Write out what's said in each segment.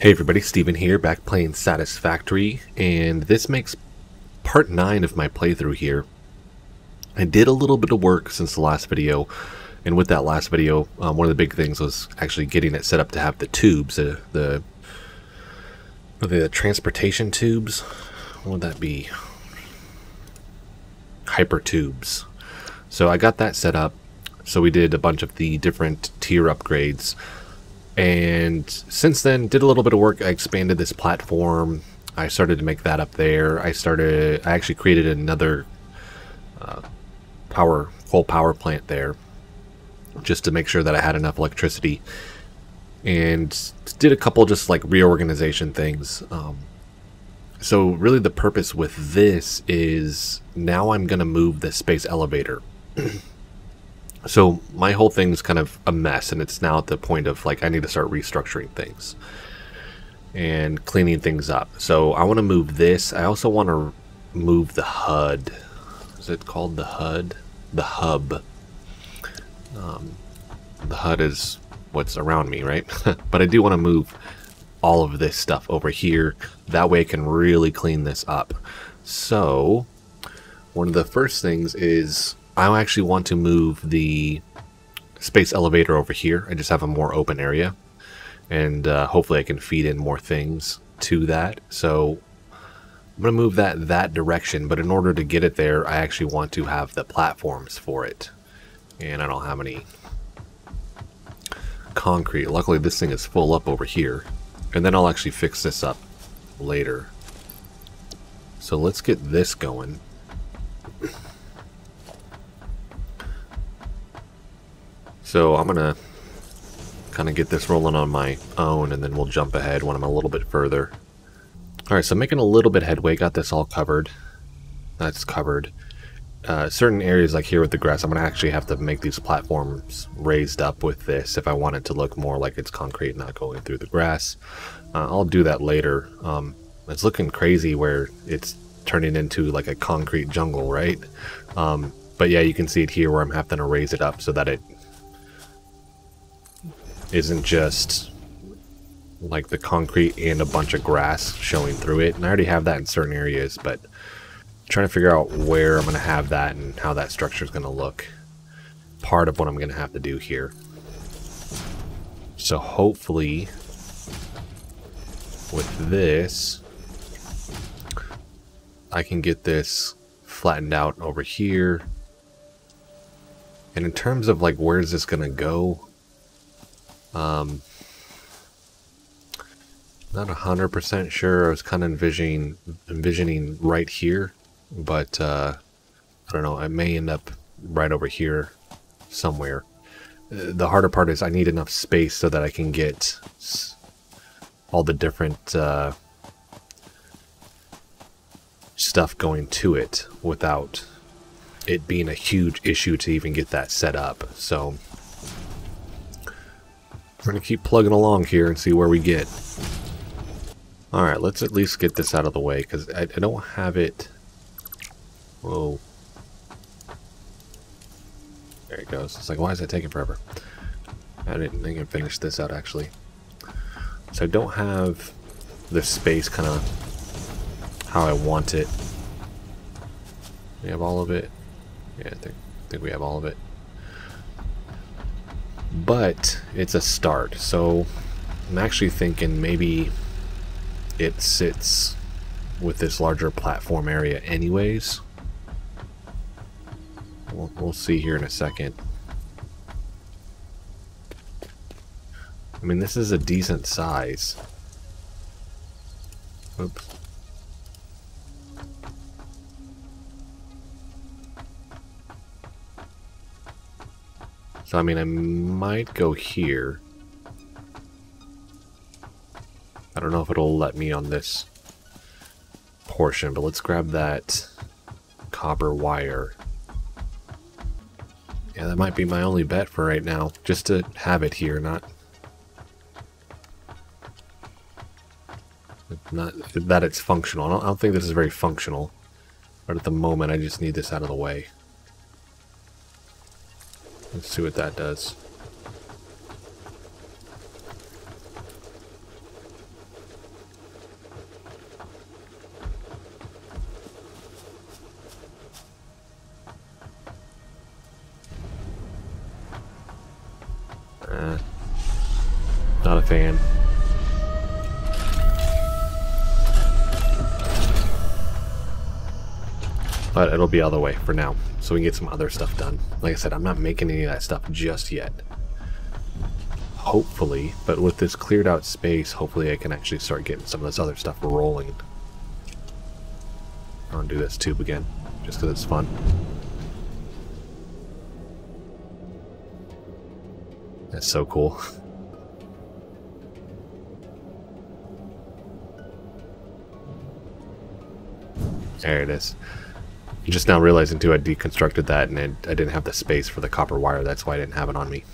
Hey everybody, Steven here, back playing Satisfactory, and this makes part 9 of my playthrough here. I did a little bit of work since the last video, and with that last video, one of the big things was actually getting it set up to have the tubes, the transportation tubes. What would that be? Hyper tubes. So I got that set up, so we did a bunch of the different tier upgrades. And since then, did a little bit of work. I expanded this platform. I started to make that up there. I actually created another coal power plant there, just to make sure that I had enough electricity. And did a couple just like reorganization things. So really, the purpose with this is now I'm gonna move the space elevator. So my whole thing's kind of a mess, and it's now at the point of like I need to start restructuring things and cleaning things up. So I want to move this. I also want to move the HUD. Is it called the HUD? The hub. The HUD is what's around me, right? But I do want to move all of this stuff over here. That way I can really clean this up. So one of the first things is I actually want to move the space elevator over here. I just have a more open area, and hopefully I can feed in more things to that. So I'm going to move that direction, but in order to get it there, I actually want to have the platforms for it, and I don't have any concrete. Luckily, this thing is full up over here, and then I'll actually fix this up later. So let's get this going. So I'm gonna kind of get this rolling on my own, and then we'll jump ahead when I'm a little bit further. All right, so I'm making a little bit headway. Got this all covered. That's covered. Certain areas like here with the grass, I'm gonna actually have to make these platforms raised up with this if I want it to look more like it's concrete, not going through the grass. I'll do that later. It's looking crazy where it's turning into like a concrete jungle, right? But yeah, you can see it here where I'm having to raise it up so that it isn't just like the concrete and a bunch of grass showing through it. And I already have that in certain areas, but I'm trying to figure out where I'm going to have that and how that structure is going to look. Part of what I'm going to have to do here. So hopefully with this, I can get this flattened out over here. And in terms of like, where is this going to go? Not 100% sure. I was kind of envisioning right here, but I don't know. I may end up right over here somewhere. The harder part is I need enough space so that I can get all the different stuff going to it without it being a huge issue to even get that set up. So we're going to keep plugging along here and see where we get. Alright, let's at least get this out of the way, because I don't have it. Whoa. There it goes. It's like, why is that taking forever? I didn't think I'd finish this out, actually. So I don't have the space kind of how I want it. We have all of it. Yeah, I think we have all of it. But it's a start, so I'm actually thinking maybe it sits with this larger platform area anyways. We'll see here in a second. I mean, this is a decent size. Oops. So, I mean, I might go here. I don't know if it'll let me on this portion, but let's grab that copper wire. Yeah, that might be my only bet for right now, just to have it here, not that it's functional. I don't think this is very functional, but at the moment I just need this out of the way. Let's see what that does. Not a fan. But it'll be out of the way for now, so we can get some other stuff done. Like I said, I'm not making any of that stuff just yet. Hopefully, but with this cleared out space, hopefully I can actually start getting some of this other stuff rolling. I want to do this tube again, just because it's fun. That's so cool. There it is. I'm just now realizing too, I deconstructed that and I didn't have the space for the copper wire. That's why I didn't have it on me.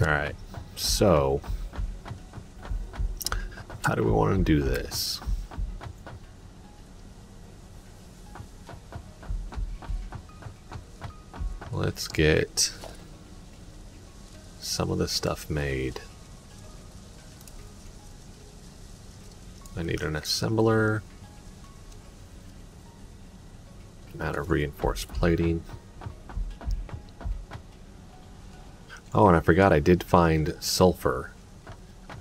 Alright, so how do we want to do this? Let's get some of this stuff made. I need an assembler. Amount of reinforced plating. Oh, and I forgot I did find sulfur,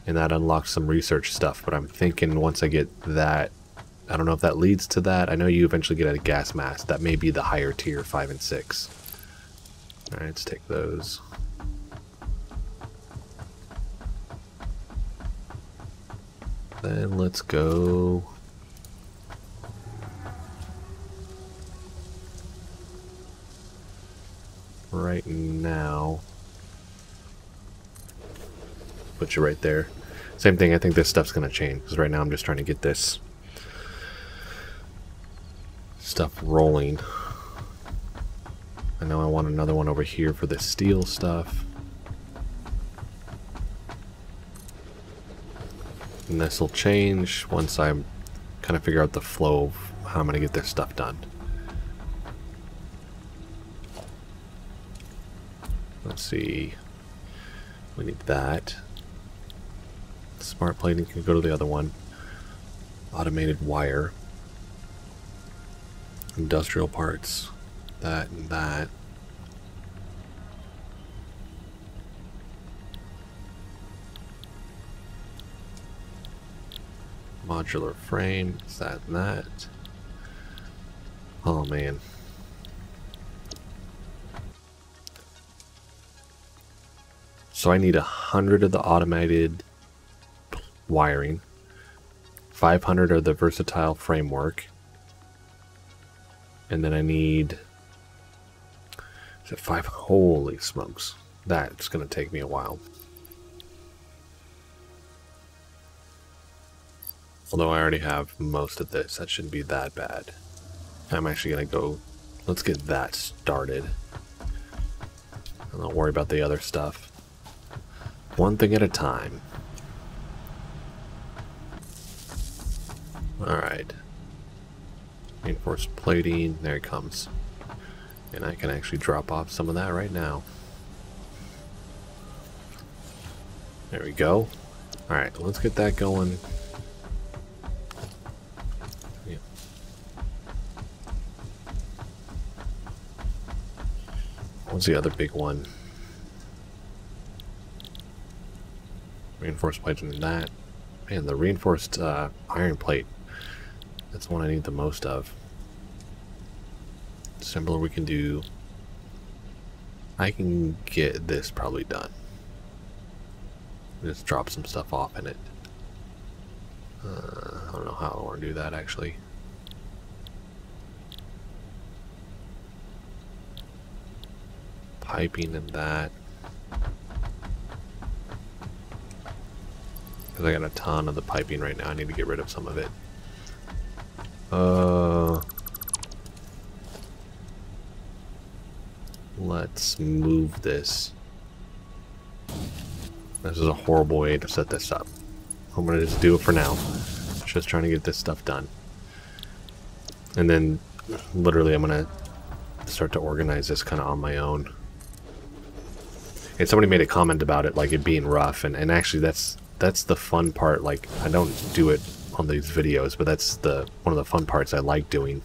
and that unlocked some research stuff, but I'm thinking once I get that, I don't know if that leads to that. I know you eventually get a gas mask. That may be the higher tier 5 and 6. All right, let's take those. Then let's go... right now... put you right there. Same thing, I think this stuff's gonna change because right now I'm just trying to get this stuff rolling. I know I want another one over here for the steel stuff. And this will change once I kind of figure out the flow of how I'm gonna get this stuff done. Let's see. We need that. Smart plating can go to the other one. Automated wire. Industrial parts. That and that. Modular frame. It's that and that. Oh man. So I need 100 of the automated wiring, 500 of the versatile framework, and then I need, is it 5? Holy smokes, that's gonna take me a while. Although I already have most of this, that shouldn't be that bad. I'm actually gonna go, let's get that started. I don't worry about the other stuff. One thing at a time. Alright. Reinforced plating. There it comes. And I can actually drop off some of that right now. There we go. Alright, let's get that going. Yeah. What's the other big one? Reinforced plating in that. Man, the reinforced iron plate. That's the one I need the most of. Assembler we can do. I can get this probably done. Just drop some stuff off in it. I don't know how I want to do that actually. Piping in that. Because I got a ton of the piping right now. I need to get rid of some of it. Let's move this. This is a horrible way to set this up. I'm gonna just do it for now. Just trying to get this stuff done. And then literally I'm gonna start to organize this kind of on my own. And somebody made a comment about it, like it being rough, and actually that's the fun part. Like I don't do it on these videos, but that's the one of the fun parts I like doing,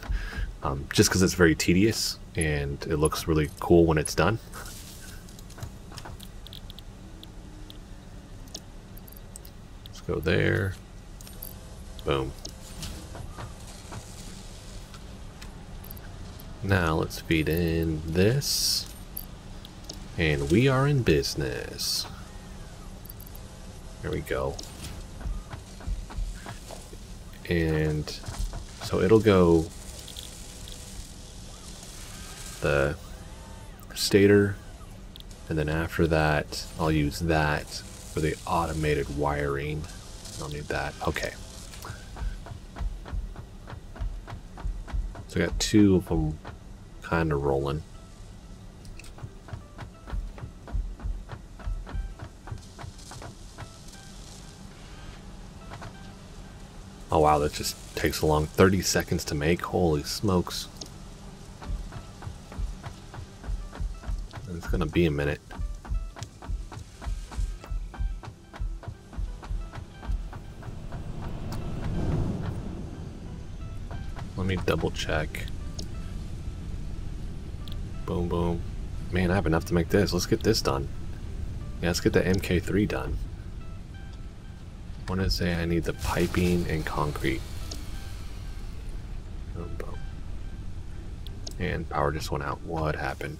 just because it's very tedious and it looks really cool when it's done. Go there. Boom. Now let's feed in this. And we are in business. There we go. And so it'll go the stator, and then after that I'll use that for the automated wiring. I'll need that. Okay. So I got two of them kind of rolling. Oh wow, that just takes a long 30 seconds to make. Holy smokes. It's gonna be a minute. Let me double check. Boom, boom. Man, I have enough to make this. Let's get this done. Yeah, let's get the MK3 done. I want to say I need the piping and concrete. Boom, boom. And power just went out. What happened?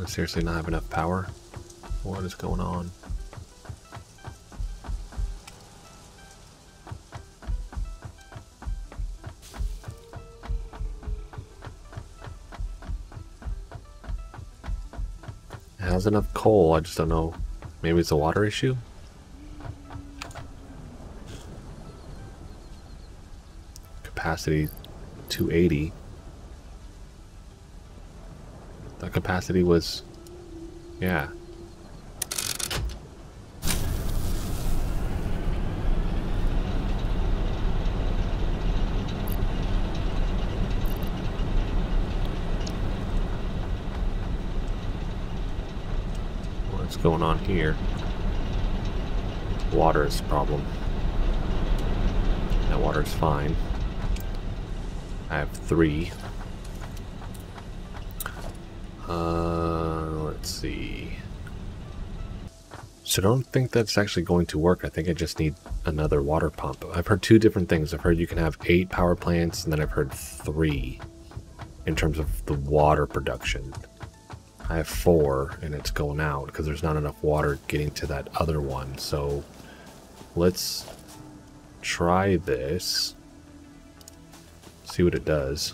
I seriously not have enough power? What is going on? It has enough coal, I just don't know. Maybe it's a water issue? Capacity 280. That capacity was, yeah. What's going on here? Water is a problem. That water is fine. I have 3. Let's see. So I don't think that's actually going to work. I think I just need another water pump. I've heard 2 different things. I've heard you can have 8 power plants, and then I've heard 3 in terms of the water production. I have 4, and it's going out because there's not enough water getting to that other one. So let's try this. See what it does.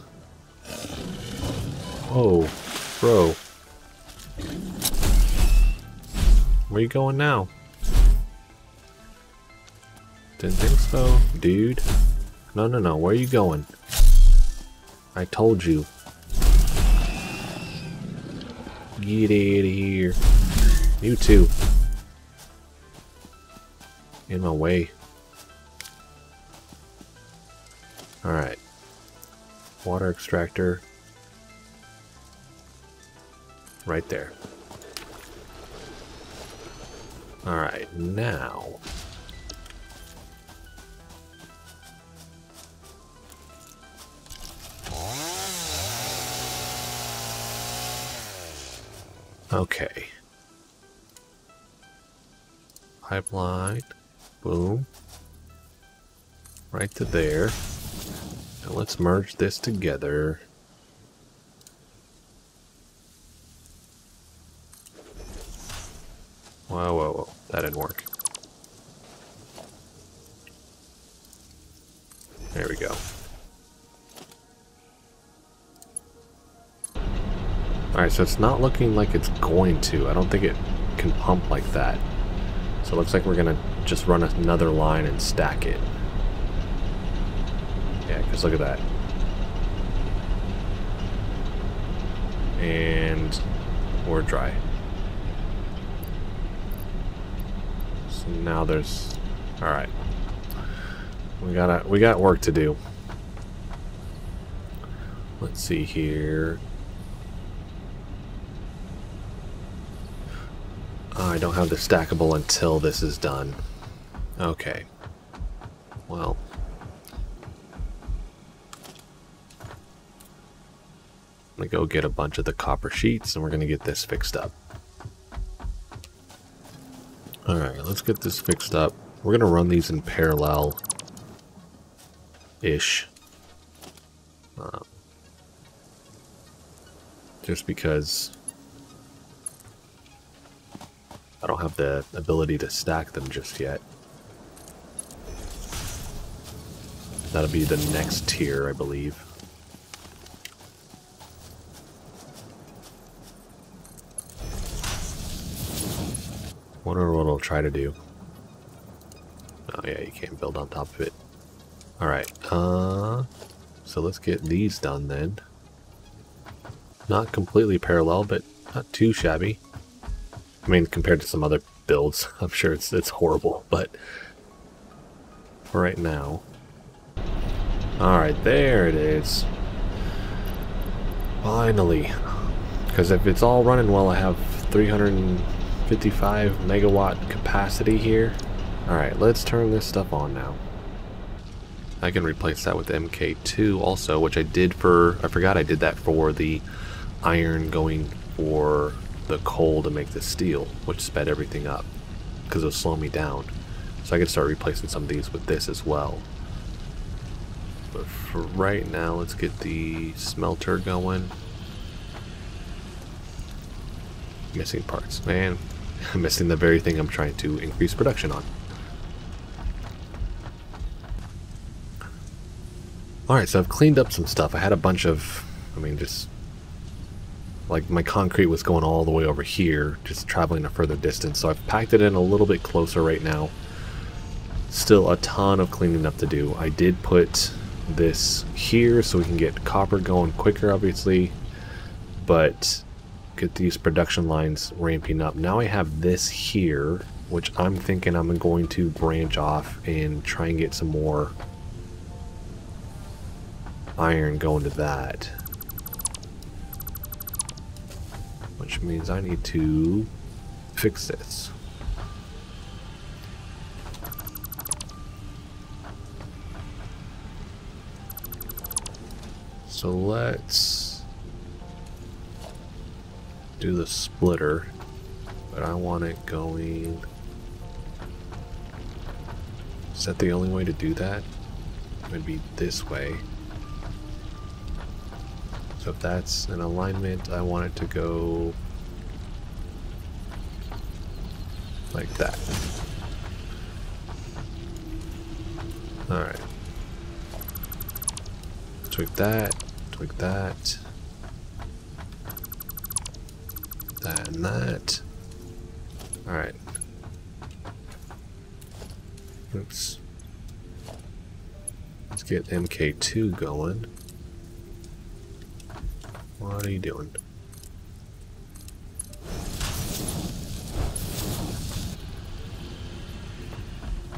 Whoa. Bro, where you going now? Didn't think so, dude. No, where are you going? I told you. Get out of here. You too. In my way. Alright. Water extractor. Right there. All right, now. Okay. Pipeline, boom. Right to there. Now let's merge this together. Whoa, that didn't work. There we go. Alright, so it's not looking like it's going to. I don't think it can pump like that. So it looks like we're gonna just run another line and stack it. Yeah, because look at that. And we're dry. Now there's, all right. We got work to do. Let's see here. Oh, I don't have the stackable until this is done. Okay. Well. I'm gonna go get a bunch of the copper sheets, and we're gonna get this fixed up. Alright, let's get this fixed up. We're going to run these in parallel-ish. Just because I don't have the ability to stack them just yet. That'll be the next tier, I believe. Wonder what I'll try to do. Oh yeah, you can't build on top of it. Alright, so let's get these done then. Not completely parallel, but not too shabby. I mean, compared to some other builds, I'm sure it's horrible, but for right now. Alright, there it is. Finally. Because if it's all running well, I have 355 megawatt capacity here. Alright, let's turn this stuff on now. I can replace that with MK2 also, which I did for... I forgot I did that for the iron going for the coal to make the steel, which sped everything up because it was slowing me down. So I could start replacing some of these with this as well. But for right now, let's get the smelter going. Missing parts, man. I'm missing the very thing I'm trying to increase production on. Alright, so I've cleaned up some stuff. I had a bunch of, I mean, just like my concrete was going all the way over here, just traveling a further distance, so I've packed it in a little bit closer right now. Still a ton of cleaning up to do. I did put this here so we can get copper going quicker, obviously, but get these production lines ramping up. Now I have this here, which I'm thinking I'm going to branch off and try and get some more iron going to that. Which means I need to fix this. So let's do the splitter, but I want it going. Is that the only way to do that? It would be this way. So if that's an alignment, I want it to go like that. Alright. Tweak that, tweak that. That and that. Alright. Oops. Let's get MK2 going. What are you doing?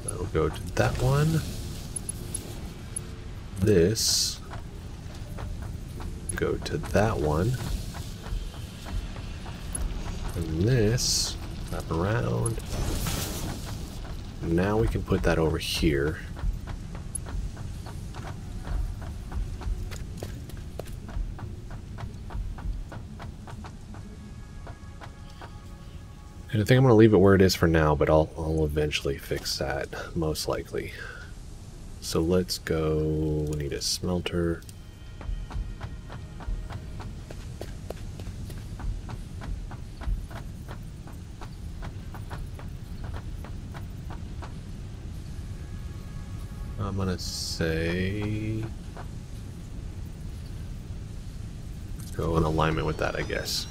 That'll go to that one. This. Go to that one. And this, wrap around. Now we can put that over here. And I think I'm going to leave it where it is for now, but I'll eventually fix that, most likely. So let's go, we need a smelter. I'm gonna say go in alignment with that, I guess.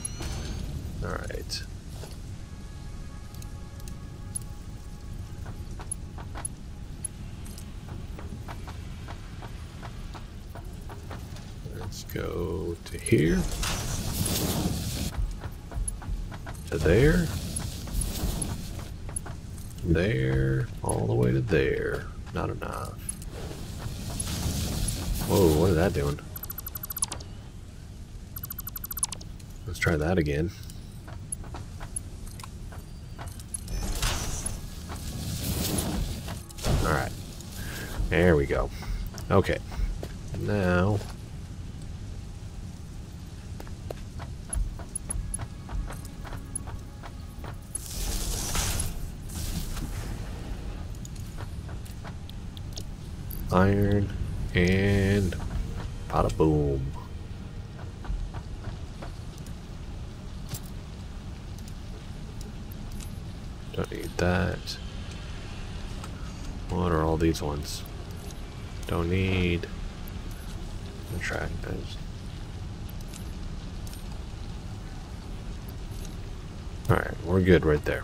Alright. Let's go to here. To there. There. All the way to there. Not enough. Whoa, what is that doing? Let's try that again. Alright. There we go. Okay. Now... iron, and bada boom. Don't need that. What are all these ones? Don't need the track knives. Alright, we're good right there.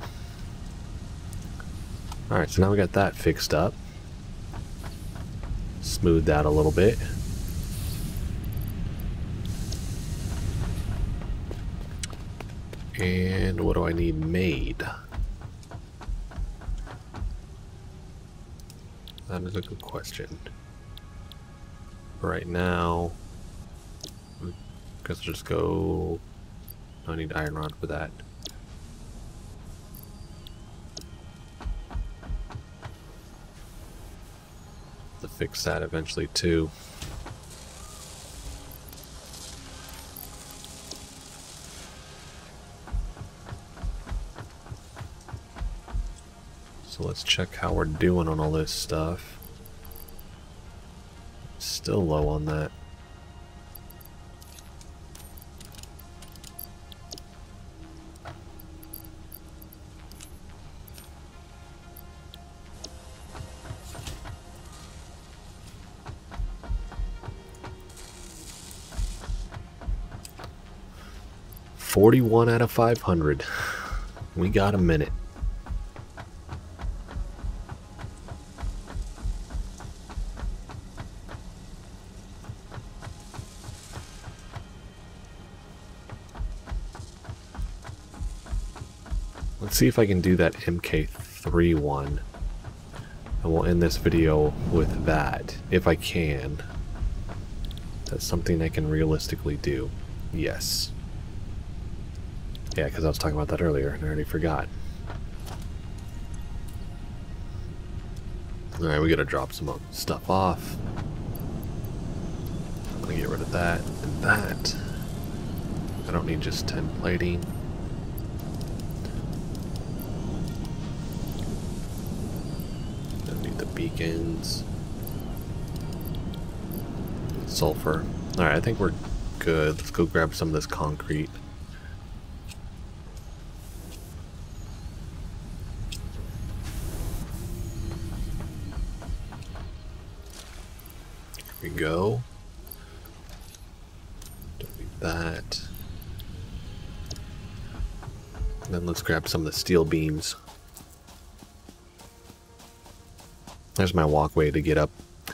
Alright, so now we got that fixed up. Smooth that a little bit. And what do I need made? That is a good question. Right now, I guess I'll just go. I need iron rod for that. To fix that eventually too. So let's check how we're doing on all this stuff. Still low on that. $41 out of 500. We got a minute. Let's see if I can do that MK3 one. And we'll end this video with that, if I can. That's something I can realistically do. Yes. Yeah, because I was talking about that earlier, and I already forgot. Alright, we gotta drop some stuff off. I'm gonna get rid of that and that. I don't need just 10 plating. Don't need the beacons. Sulfur. Alright, I think we're good. Let's go grab some of this concrete. We go. Don't need that. And then let's grab some of the steel beams. There's my walkway to get up.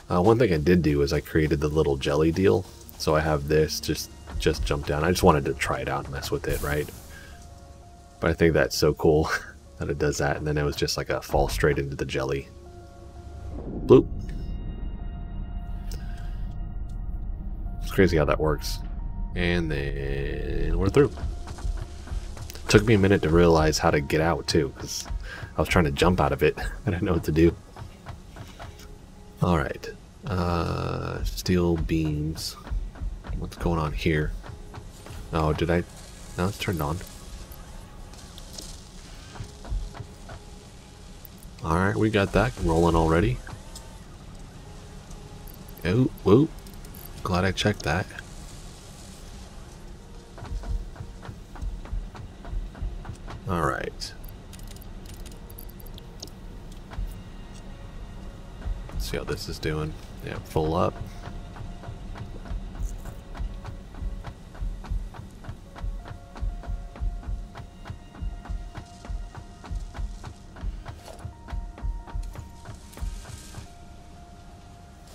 One thing I did do is I created the little jelly deal. So I have this just jump down. I just wanted to try it out and mess with it, right? But I think that's so cool that it does that. And then it was just like a fall straight into the jelly. Bloop. Crazy how that works. And then we're through. Took me a minute to realize how to get out too, because I was trying to jump out of it. I didn't know what to do. Alright. Steel beams. What's going on here? Oh, did I? No, it's turned on. Alright, we got that rolling already. Oh, whoop. Glad I checked that. All right. Let's see how this is doing. Yeah, full up.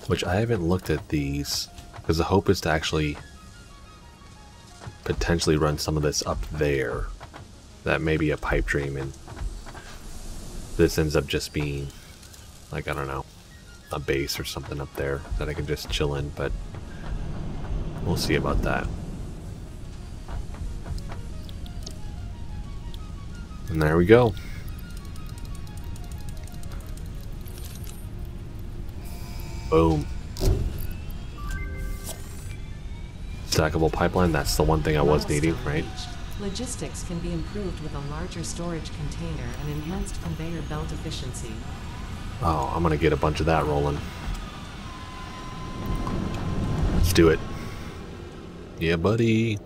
Which I haven't looked at these. Because the hope is to actually potentially run some of this up there. That may be a pipe dream, and this ends up just being, like, I don't know, a base or something up there that I can just chill in, but we'll see about that. And there we go. Boom. Stackable pipeline, that's the one thing I was needing, right? Logistics can be improved with a larger storage container and enhanced conveyor belt efficiency. Oh, I'm gonna get a bunch of that rolling. Let's do it. Yeah, buddy.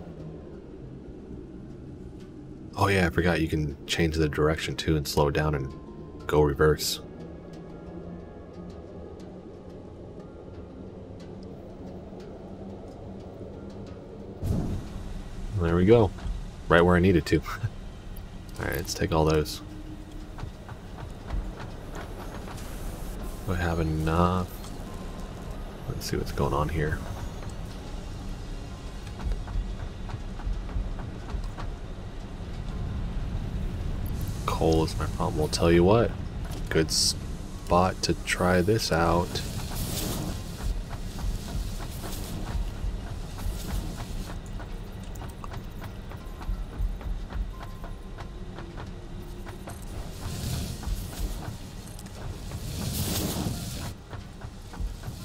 Oh yeah, I forgot you can change the direction too and slow down and go reverse. There we go. Right where I needed to. Alright, let's take all those. Do I have enough? Let's see what's going on here. Coal is my problem. We'll tell you what. Good spot to try this out.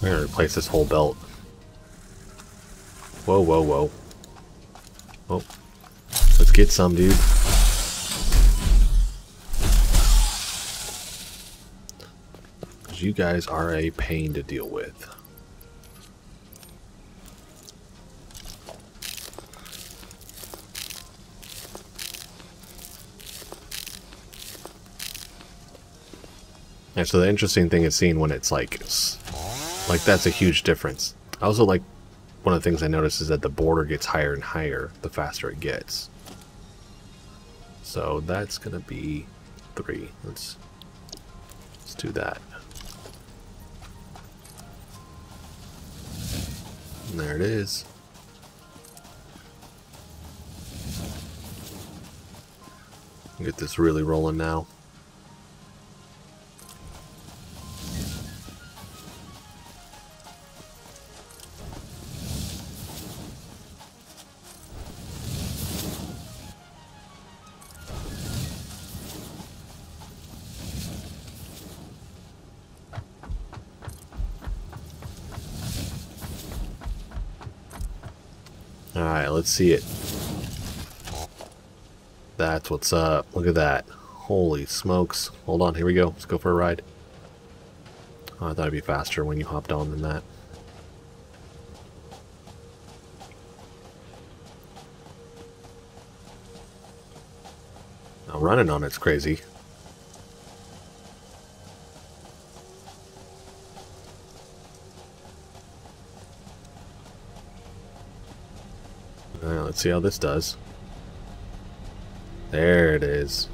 I'm gonna replace this whole belt. Whoa, whoa, whoa. Oh, let's get some, dude. Because you guys are a pain to deal with. And so the interesting thing is seeing when it's like... Like, that's a huge difference. I also like, one of the things I noticed is that the border gets higher and higher the faster it gets. So that's gonna be 3. Let's do that. And there it is. Get this really rolling now. Alright, let's see it. That's what's up. Look at that. Holy smokes. Hold on, here we go. Let's go for a ride. Oh, I thought it'd be faster when you hopped on than that. Now running on it's crazy. Alright, let's see how this does. There it is.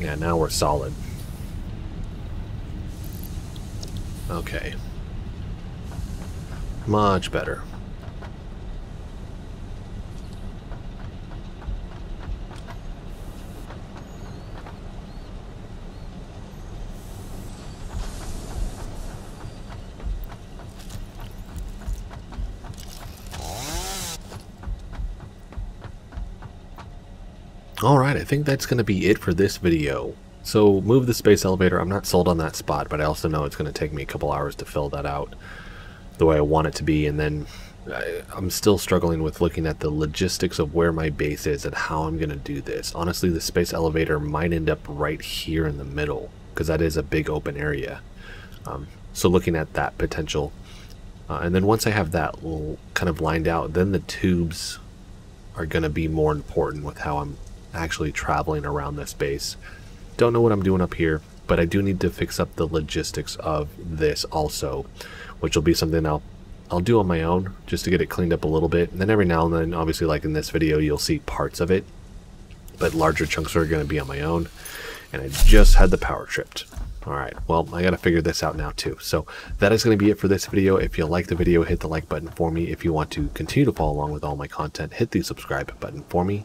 Yeah, now we're solid. Okay. Much better. Alright, I think that's going to be it for this video. So, move the space elevator. I'm not sold on that spot, but I also know it's going to take me a couple hours to fill that out the way I want it to be. And then I'm still struggling with looking at the logistics of where my base is and how I'm going to do this. Honestly, the space elevator might end up right here in the middle, because that is a big open area. So looking at that potential. And then once I have that kind of lined out, then the tubes are going to be more important with how I'm actually traveling around this base. Don't know what I'm doing up here, but I do need to fix up the logistics of this also, which will be something I'll do on my own just to get it cleaned up a little bit. And then every now and then, obviously like in this video, you'll see parts of it, but larger chunks are going to be on my own. And I just had the power tripped. Alright, well, I gotta figure this out now too. So that is gonna be it for this video. If you like the video, hit the like button for me. If you want to continue to follow along with all my content, hit the subscribe button for me.